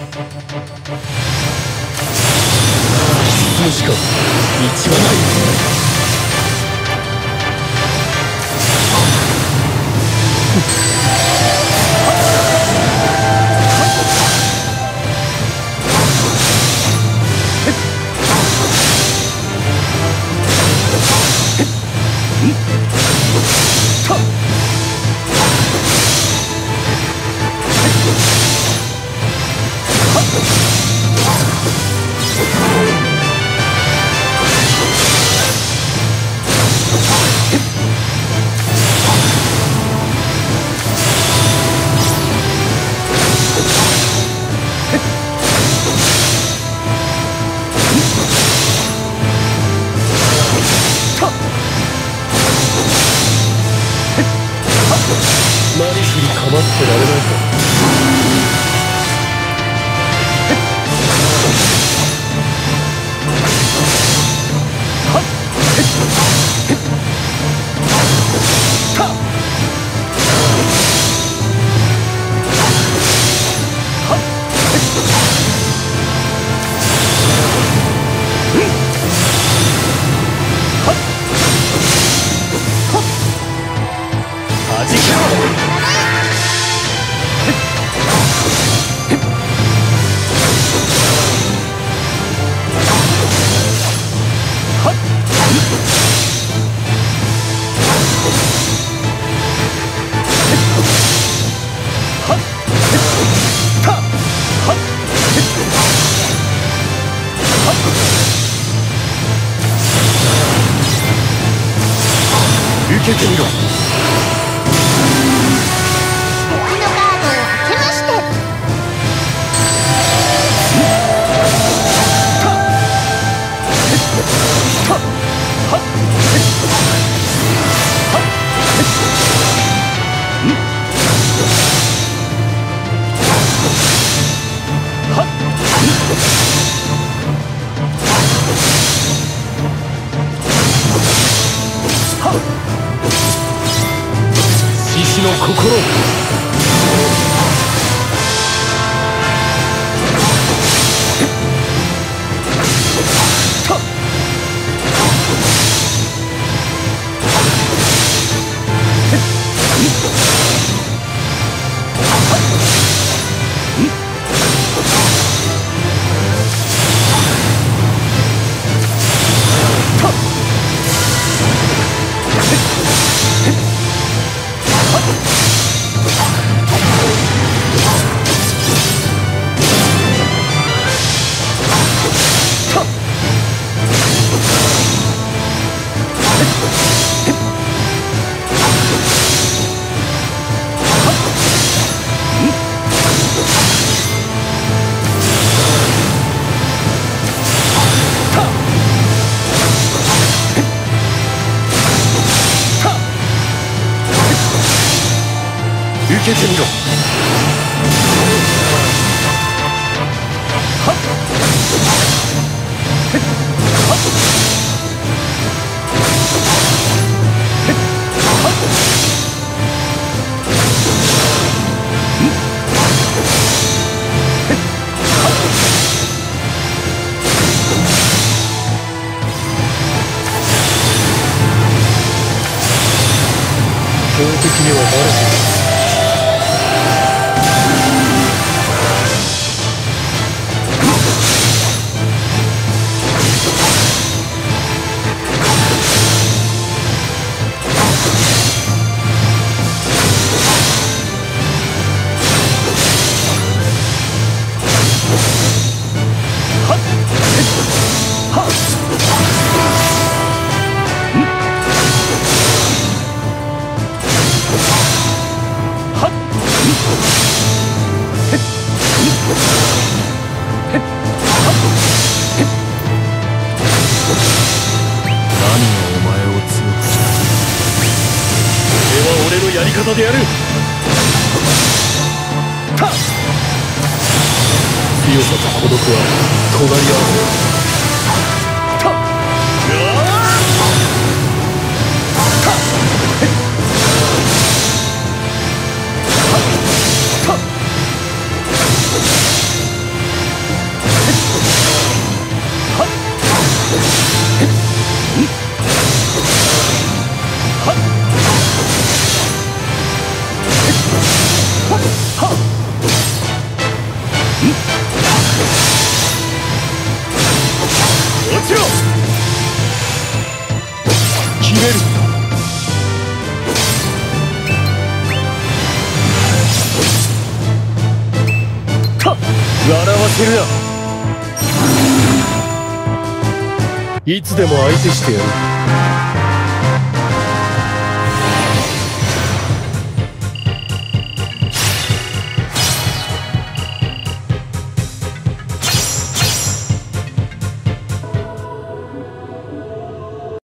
進むしか道はない。せるな。いつでも相手してやる。